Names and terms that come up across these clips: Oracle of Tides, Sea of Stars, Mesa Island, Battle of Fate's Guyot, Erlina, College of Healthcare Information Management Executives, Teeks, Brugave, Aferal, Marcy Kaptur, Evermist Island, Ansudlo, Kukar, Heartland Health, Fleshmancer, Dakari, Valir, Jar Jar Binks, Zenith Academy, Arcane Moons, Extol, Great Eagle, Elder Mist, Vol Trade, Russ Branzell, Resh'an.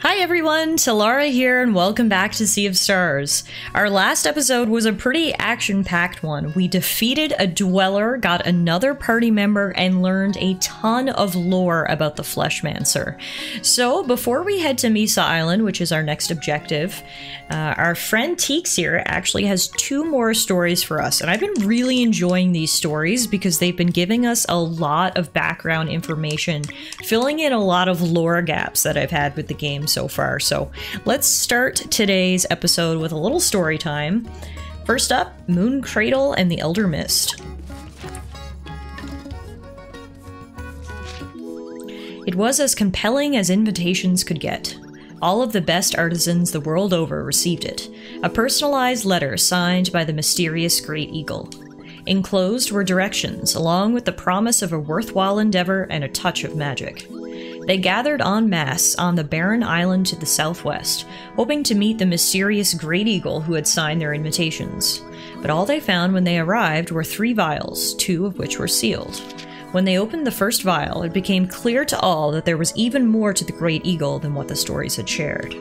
Hi everyone, Talara here and welcome back to Sea of Stars. Our last episode was a pretty action-packed one. We defeated a Dweller, got another party member, and learned a ton of lore about the Fleshmancer. So before we head to Mesa Island, which is our next objective, our friend Teeks here actually has two more stories for us. And I've been really enjoying these stories because they've been giving us a lot of background information, filling in a lot of lore gaps that I've had with the game so far. So let's start today's episode with a little story time. First up, Moon Cradle and the Elder Mist. It was as compelling as invitations could get. All of the best artisans the world over received it. A personalized letter signed by the mysterious Great Eagle. Enclosed were directions, along with the promise of a worthwhile endeavor and a touch of magic. They gathered en masse on the barren island to the southwest, hoping to meet the mysterious Great Eagle who had signed their invitations. But all they found when they arrived were three vials, two of which were sealed. When they opened the first vial, it became clear to all that there was even more to the Great Eagle than what the stories had shared.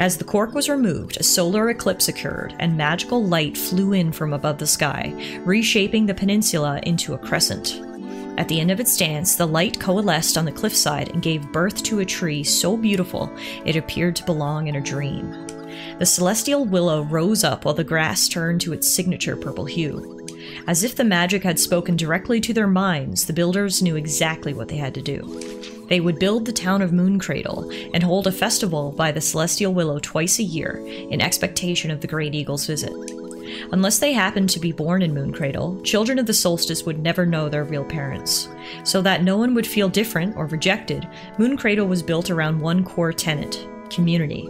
As the cork was removed, a solar eclipse occurred, and magical light flew in from above the sky, reshaping the peninsula into a crescent. At the end of its dance, the light coalesced on the cliffside and gave birth to a tree so beautiful it appeared to belong in a dream. The celestial willow rose up while the grass turned to its signature purple hue. As if the magic had spoken directly to their minds, the builders knew exactly what they had to do. They would build the town of Moon Cradle and hold a festival by the celestial willow twice a year in expectation of the Great Eagle's visit. Unless they happened to be born in Moon Cradle, children of the solstice would never know their real parents. So that no one would feel different or rejected, Moon Cradle was built around one core tenet: community.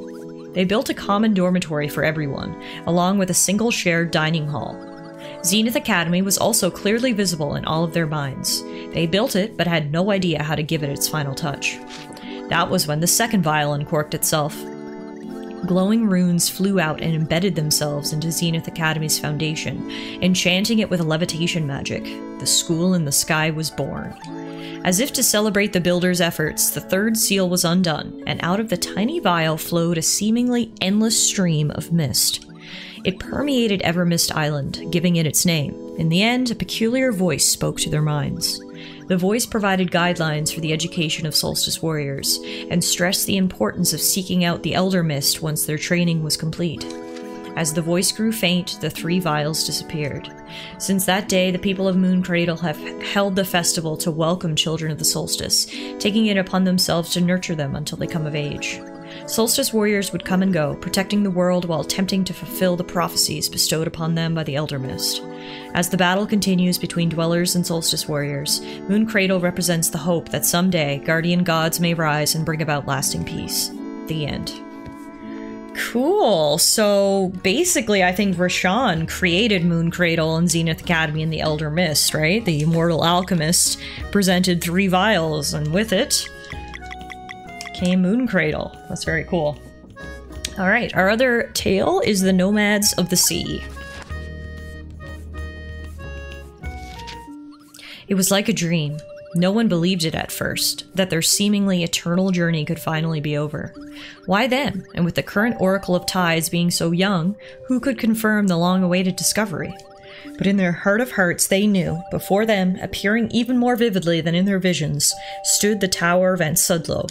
They built a common dormitory for everyone, along with a single shared dining hall. Zenith Academy was also clearly visible in all of their minds. They built it, but had no idea how to give it its final touch. That was when the second vial uncorked itself. Glowing runes flew out and embedded themselves into Zenith Academy's foundation, enchanting it with levitation magic. The school in the sky was born. As if to celebrate the builder's efforts, the third seal was undone, and out of the tiny vial flowed a seemingly endless stream of mist. It permeated Evermist Island, giving it its name. In the end, a peculiar voice spoke to their minds. The voice provided guidelines for the education of solstice warriors, and stressed the importance of seeking out the Elder Mist once their training was complete. As the voice grew faint, the three vials disappeared. Since that day, the people of Moon Cradle have held the festival to welcome children of the solstice, taking it upon themselves to nurture them until they come of age. Solstice warriors would come and go, protecting the world while attempting to fulfill the prophecies bestowed upon them by the Elder Mist. As the battle continues between Dwellers and Solstice warriors, Moon Cradle represents the hope that someday guardian gods may rise and bring about lasting peace. The end. Cool. So basically, I think Resh'an created Moon Cradle and Zenith Academy and the Elder Mist, right? The immortal alchemist presented three vials, and with it came Moon Cradle. That's very cool. All right, our other tale is The Nomads of the Sea. It was like a dream. No one believed it at first, that their seemingly eternal journey could finally be over. Why then? And with the current Oracle of Tides being so young, who could confirm the long-awaited discovery? But in their heart of hearts, they knew, before them, appearing even more vividly than in their visions, stood the Tower of Ansudlo.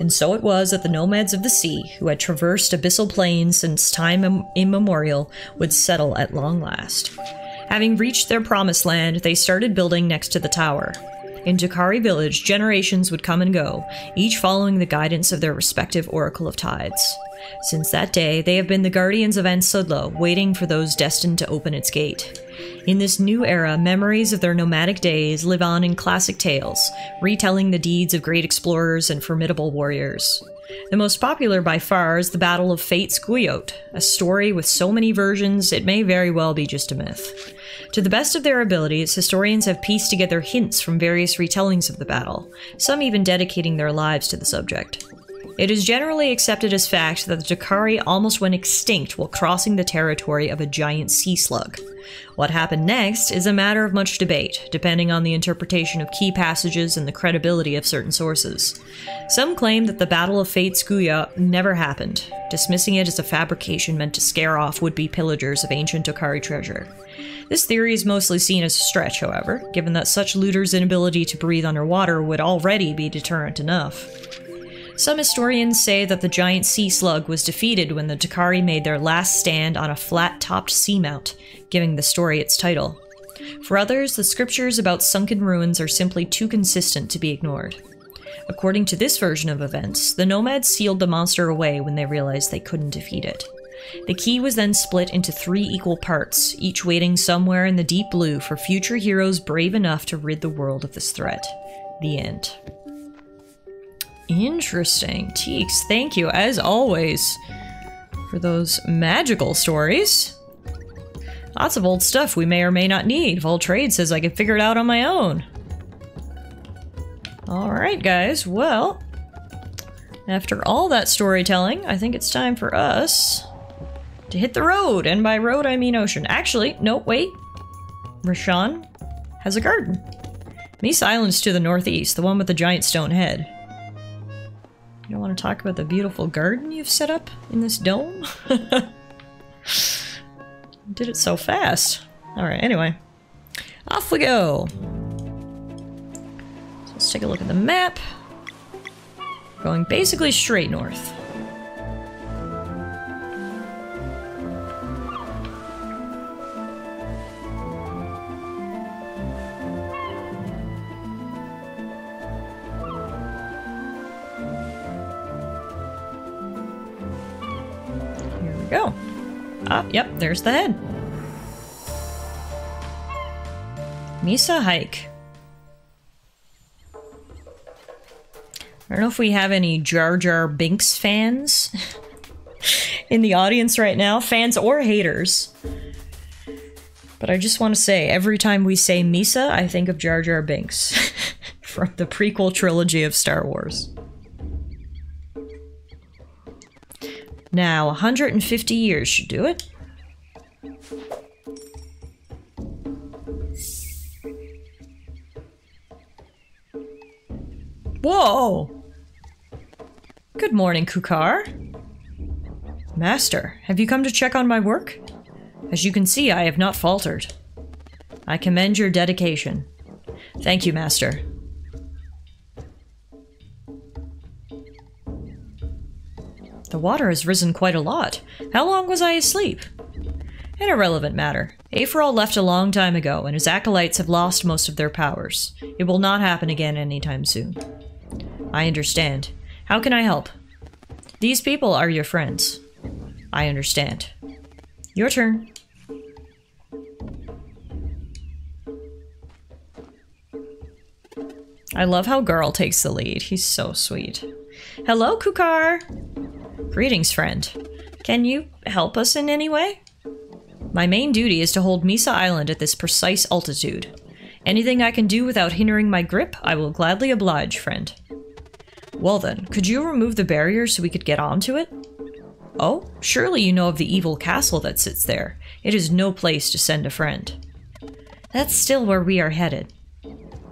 And so it was that the Nomads of the Sea, who had traversed abyssal plains since time immemorial, would settle at long last. Having reached their promised land, they started building next to the tower. In Dakari village, generations would come and go, each following the guidance of their respective Oracle of Tides. Since that day, they have been the guardians of Ansudlo, waiting for those destined to open its gate. In this new era, memories of their nomadic days live on in classic tales, retelling the deeds of great explorers and formidable warriors. The most popular by far is the Battle of Fate's Guyot, a story with so many versions it may very well be just a myth. To the best of their abilities, historians have pieced together hints from various retellings of the battle, some even dedicating their lives to the subject. It is generally accepted as fact that the Dakari almost went extinct while crossing the territory of a giant sea slug. What happened next is a matter of much debate, depending on the interpretation of key passages and the credibility of certain sources. Some claim that the Battle of Fate's Guyot never happened, dismissing it as a fabrication meant to scare off would-be pillagers of ancient Dakari treasure. This theory is mostly seen as a stretch, however, given that such looters' inability to breathe underwater would already be deterrent enough. Some historians say that the giant sea slug was defeated when the Dakari made their last stand on a flat-topped seamount, giving the story its title. For others, the scriptures about sunken ruins are simply too consistent to be ignored. According to this version of events, the nomads sealed the monster away when they realized they couldn't defeat it. The key was then split into 3 equal parts, each waiting somewhere in the deep blue for future heroes brave enough to rid the world of this threat. The end. Interesting. Teeks, thank you, as always, for those magical stories. Lots of old stuff we may or may not need. Vol Trade says I can figure it out on my own. Alright, guys, well, after all that storytelling, I think it's time for us to hit the road, and by road I mean ocean. Actually, no, wait. Resh'an has a garden. Mesa Island's to the northeast, the one with the giant stone head. You don't want to talk about the beautiful garden you've set up in this dome? Did it so fast. Alright, anyway. Off we go! So let's take a look at the map. Going basically straight north. Go. Ah, yep, there's the head. Mesa hike. I don't know if we have any Jar Jar Binks fans in the audience right now, fans or haters. But I just want to say, every time we say Mesa, I think of Jar Jar Binks from the prequel trilogy of Star Wars. Now, 150 years should do it. Whoa! Good morning, Kukar. Master, have you come to check on my work? As you can see, I have not faltered. I commend your dedication. Thank you, Master. The water has risen quite a lot. How long was I asleep? An irrelevant matter. Aferal left a long time ago, and his acolytes have lost most of their powers. It will not happen again anytime soon. I understand. How can I help? These people are your friends. I understand. Your turn. I love how Garl takes the lead. He's so sweet. Hello, Kukar! Greetings, friend. Can you help us in any way? My main duty is to hold Mesa Island at this precise altitude. Anything I can do without hindering my grip, I will gladly oblige, friend. Well then, could you remove the barrier so we could get onto it? Oh, surely you know of the evil castle that sits there. It is no place to send a friend. That's still where we are headed.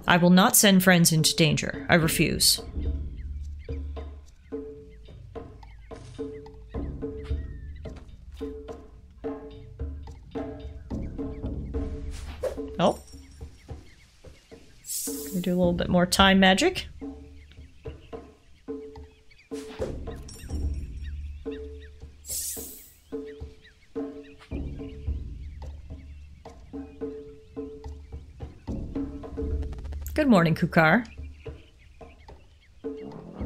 I will not send friends into danger. I refuse. Oh. Gonna do a little bit more time magic. Good morning, Kukar.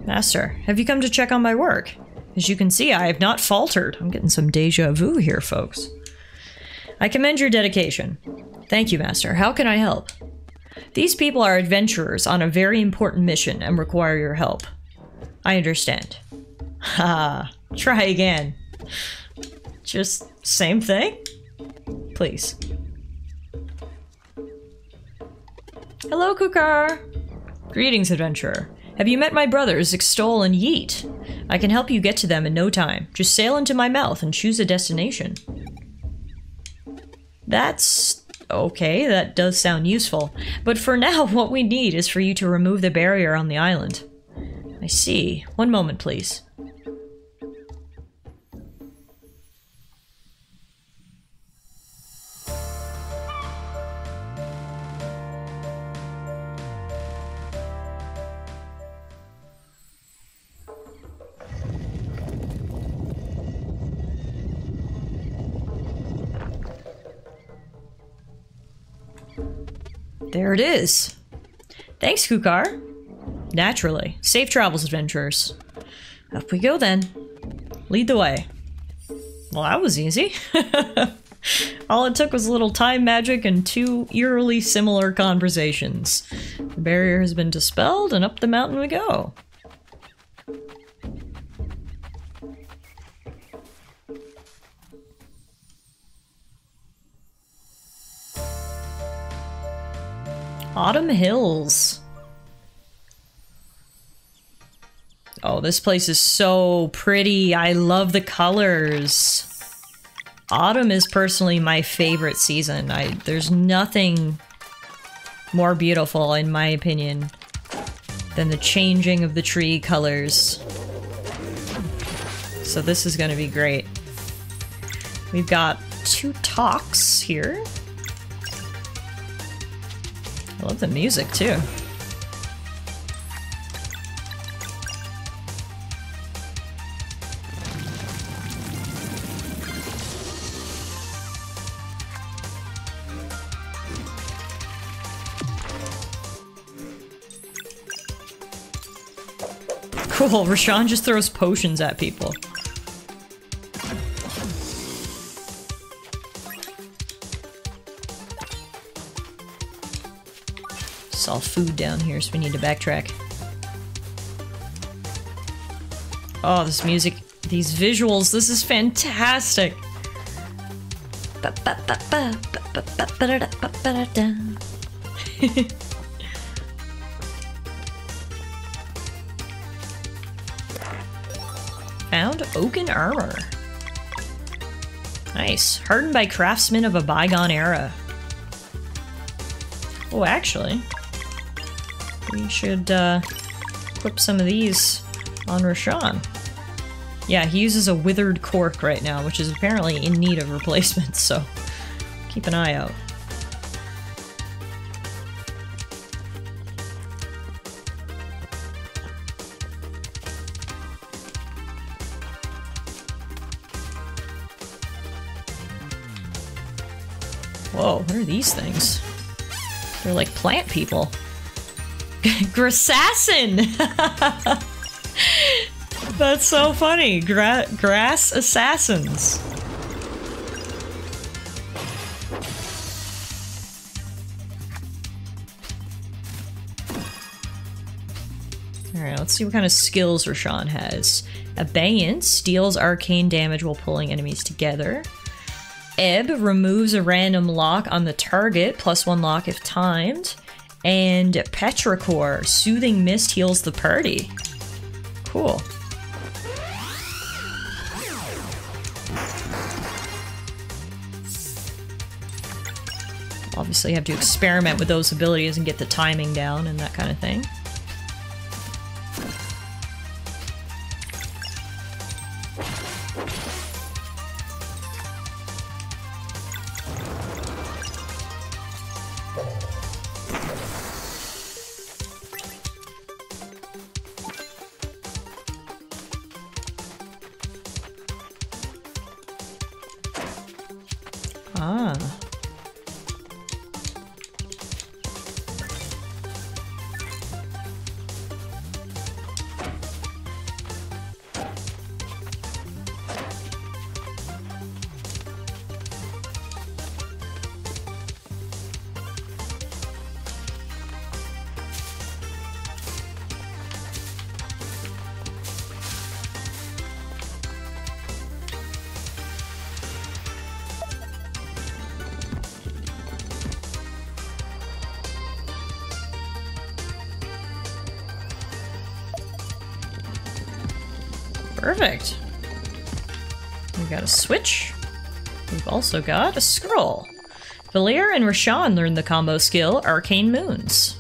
Master, have you come to check on my work? As you can see, I have not faltered. I'm getting some deja vu here, folks. I commend your dedication. Thank you, Master. How can I help? These people are adventurers on a very important mission and require your help. I understand. Ha! Try again. Just same thing? Please. Hello, Kukar! Greetings, adventurer. Have you met my brothers, Extol and Yeet? I can help you get to them in no time. Just sail into my mouth and choose a destination. That's... okay, that does sound useful. But for now, what we need is for you to remove the barrier on the island. I see. One moment, please. There it is. Thanks, Kukar. Naturally. Safe travels, adventurers. Up we go, then. Lead the way. Well, that was easy. All it took was a little time magic and two eerily similar conversations. The barrier has been dispelled, and up the mountain we go. Autumn Hills. Oh, this place is so pretty. I love the colors. Autumn is personally my favorite season. There's nothing more beautiful, in my opinion, than the changing of the tree colors. So this is going to be great. We've got two talks here. I love the music, too. Cool, Resh'an just throws potions at people. All food down here, so we need to backtrack. Oh, this music, these visuals, this is fantastic! Found oaken armor. Nice. Hardened by craftsmen of a bygone era. Oh, actually... we should equip some of these on Resh'an. Yeah, he uses a withered cork right now, which is apparently in need of replacement, so keep an eye out. Whoa, what are these things? They're like plant people. Grassassin! That's so funny. Grass assassins. Alright, let's see what kind of skills Resh'an has. Abeyance deals arcane damage while pulling enemies together. Ebb removes a random lock on the target, +1 lock if timed. And Petrichor, Soothing Mist heals the party. Cool. Obviously you have to experiment with those abilities and get the timing down and that kind of thing. Perfect. We've got a switch. We've also got a scroll. Valir and Resh'an learned the combo skill Arcane Moons.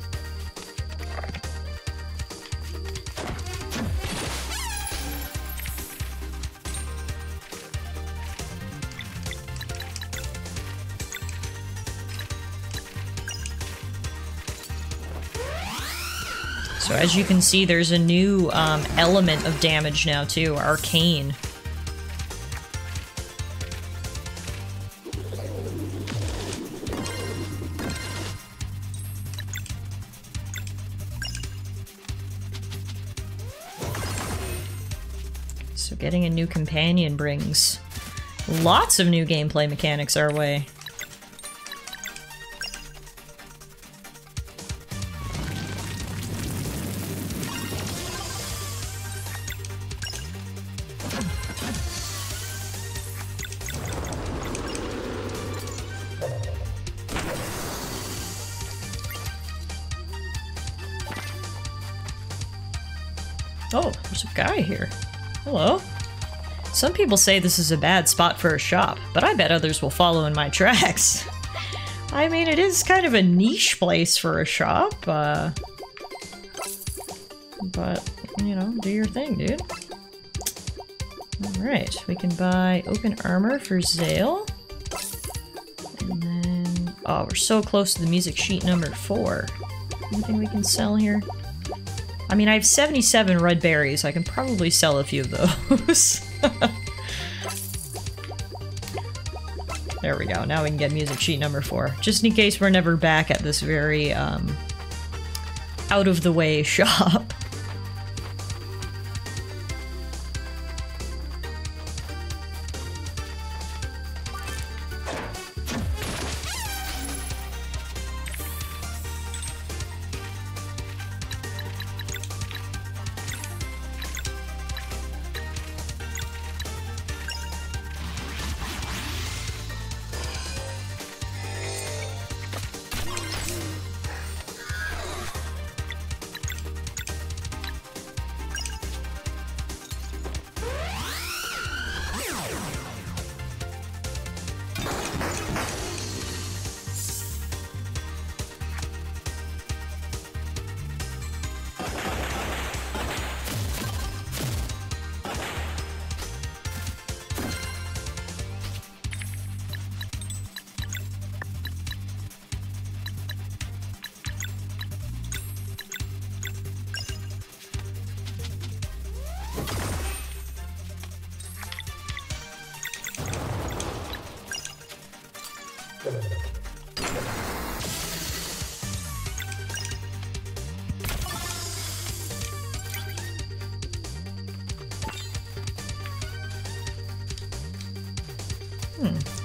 So as you can see, there's a new element of damage now too, Arcane. So getting a new companion brings lots of new gameplay mechanics our way. Oh, there's a guy here. Hello. Some people say this is a bad spot for a shop, but I bet others will follow in my tracks. I mean, it is kind of a niche place for a shop, but, you know, do your thing, dude. Alright, we can buy open armor for Zale. And then... oh, we're so close to the music sheet number 4. Anything we can sell here? I mean, I have 77 red berries. I can probably sell a few of those. There we go. Now we can get music sheet number 4. Just in case we're never back at this very, out-of-the-way shop.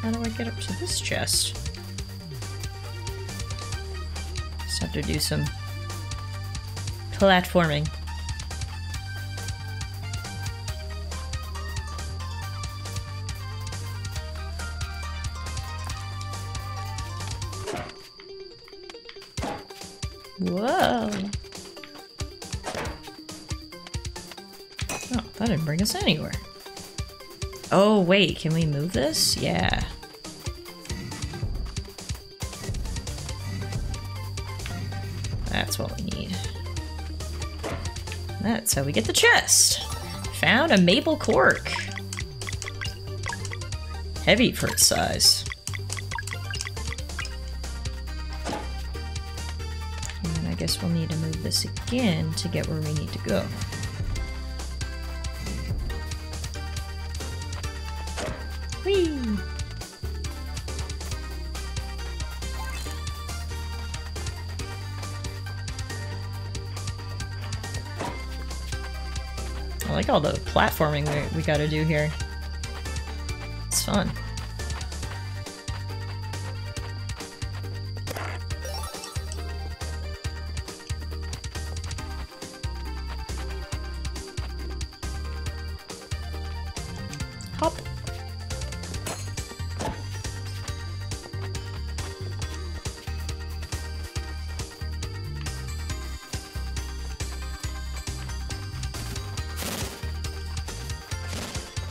How do I get up to this chest? Just have to do some platforming. Whoa! Oh, that didn't bring us anywhere. Oh wait, can we move this? Yeah. That's what we need. That's how we get the chest! Found a maple cork! Heavy for its size. And then I guess we'll need to move this again to get where we need to go. Whee! I like all the platforming we gotta do here. It's fun.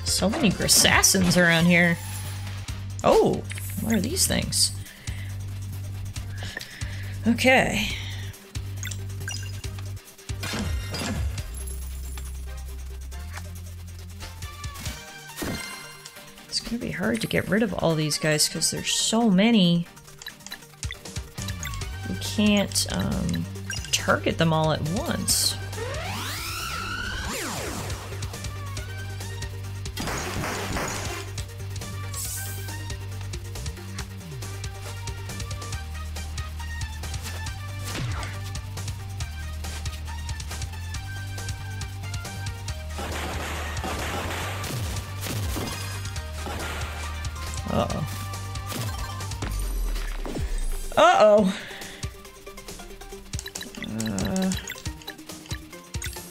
So many Grisassins around here. Oh, what are these things? Okay. It's gonna be hard to get rid of all these guys because there's so many. We can't target them all at once.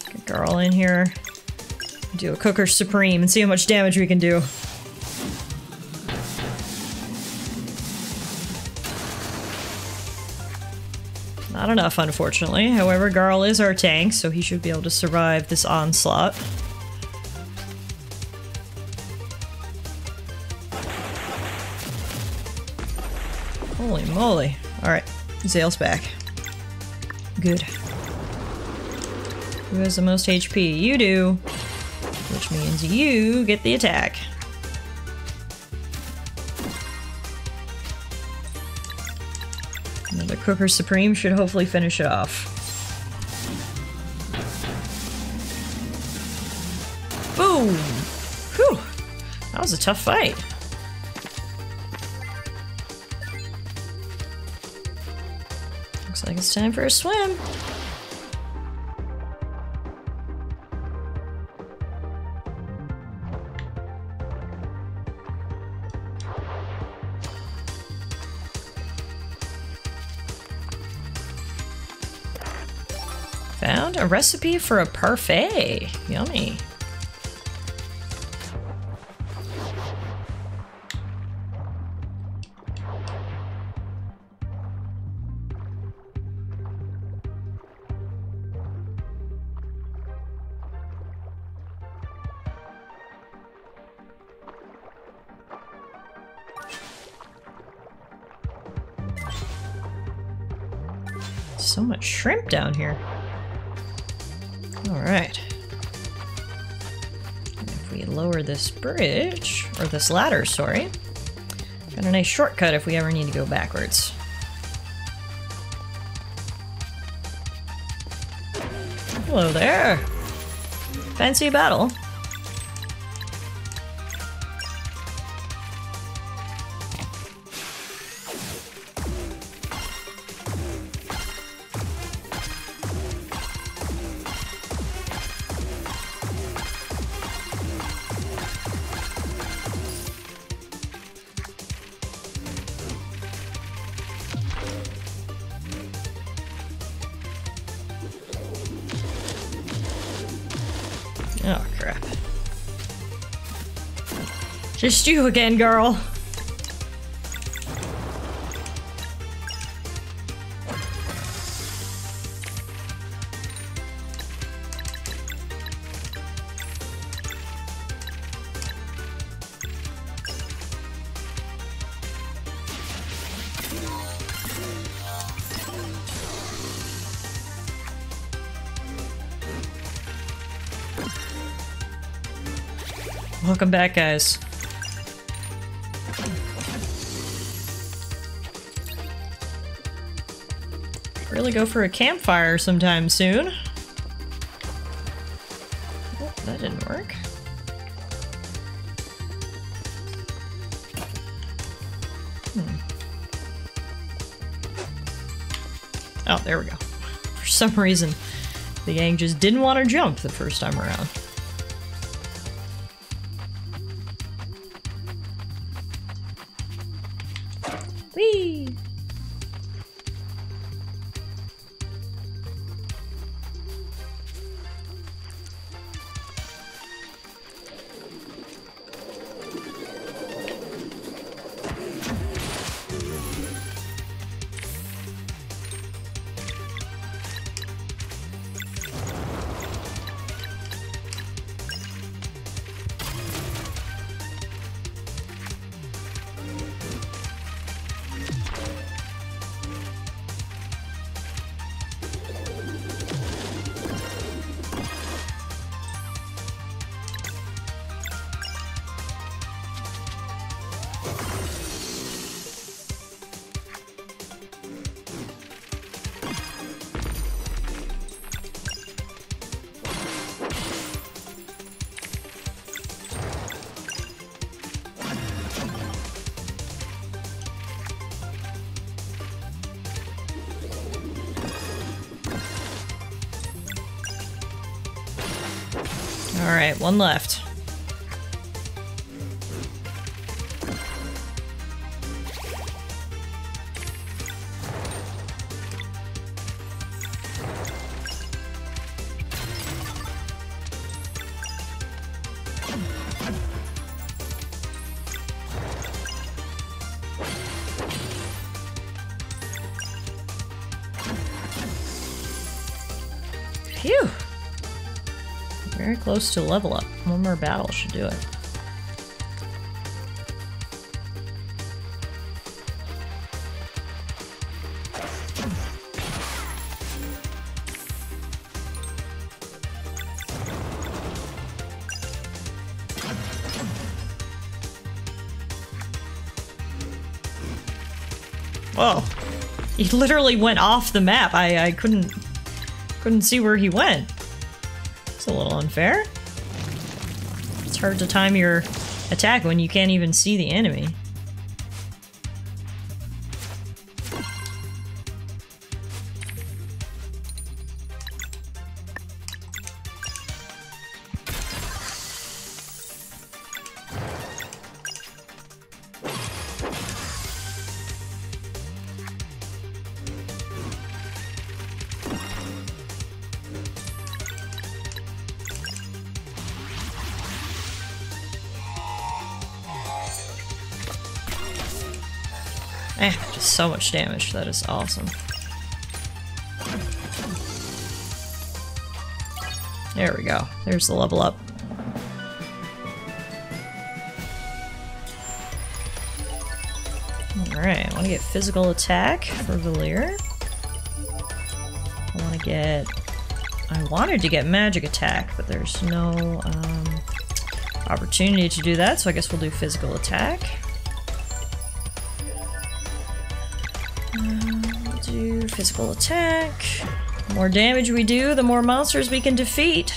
Get Garl in here. Do a Cooker Supreme and see how much damage we can do. Not enough, unfortunately. However, Garl is our tank, so he should be able to survive this onslaught. Holy moly. Alright, Zale's back. Good. Who has the most HP? You do! Which means you get the attack. Another Cooker Supreme should hopefully finish it off. Boom! Whew! That was a tough fight. Looks like it's time for a swim. Found a recipe for a parfait. Yummy. So much shrimp down here. Alright. If we lower this bridge, or this ladder, sorry, got a nice shortcut if we ever need to go backwards. Hello there! Fancy battle. Oh, crap. Just you again, Garl. Welcome back, guys. Really go for a campfire sometime soon. Oh, that didn't work. Oh, there we go. For some reason, the gang just didn't want to jump the first time around. Alright, one left. Close to level up. One more battle should do it. Whoa. He literally went off the map. I couldn't see where he went. It's a little unfair. It's hard to time your attack when you can't even see the enemy. So much damage, that is awesome. There we go. There's the level up. Alright, I want to get physical attack for Valir. I wanted to get magic attack, but there's no opportunity to do that, so I guess we'll do physical attack. Physical attack. The more damage we do, the more monsters we can defeat.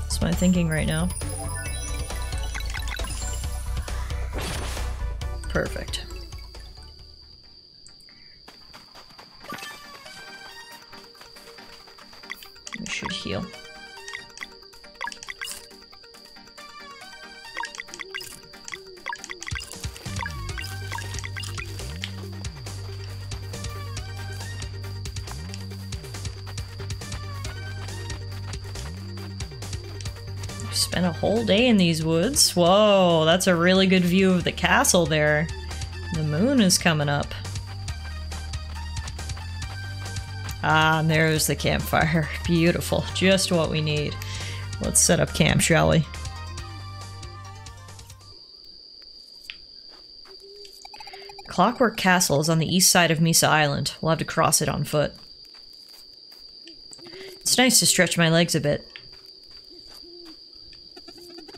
That's my thinking right now. Perfect. We should heal. Spent a whole day in these woods. Whoa, that's a really good view of the castle there. The moon is coming up. Ah, and there's the campfire. Beautiful. Just what we need. Let's set up camp, shall we? Clockwork Castle is on the east side of Mesa Island. We'll have to cross it on foot. It's nice to stretch my legs a bit.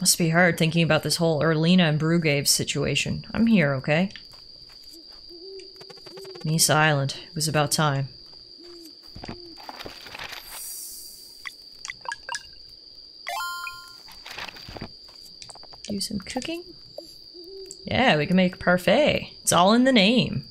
Must be hard thinking about this whole Erlina and Brugave situation. I'm here, okay? Mesa Island. It was about time. Do some cooking? Yeah, we can make parfait. It's all in the name.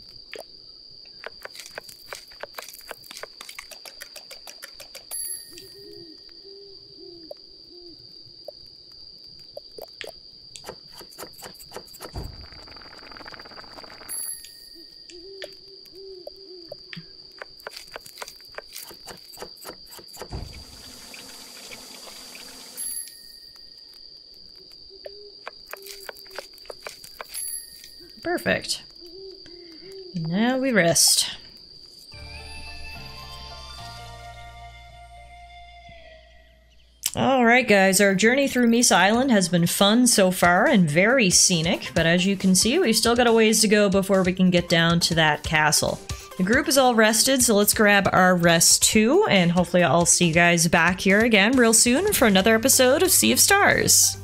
Perfect. And now we rest. Alright guys, our journey through Mesa Island has been fun so far and very scenic, but as you can see, we've still got a ways to go before we can get down to that castle. The group is all rested, so let's grab our rest too, and hopefully I'll see you guys back here again real soon for another episode of Sea of Stars.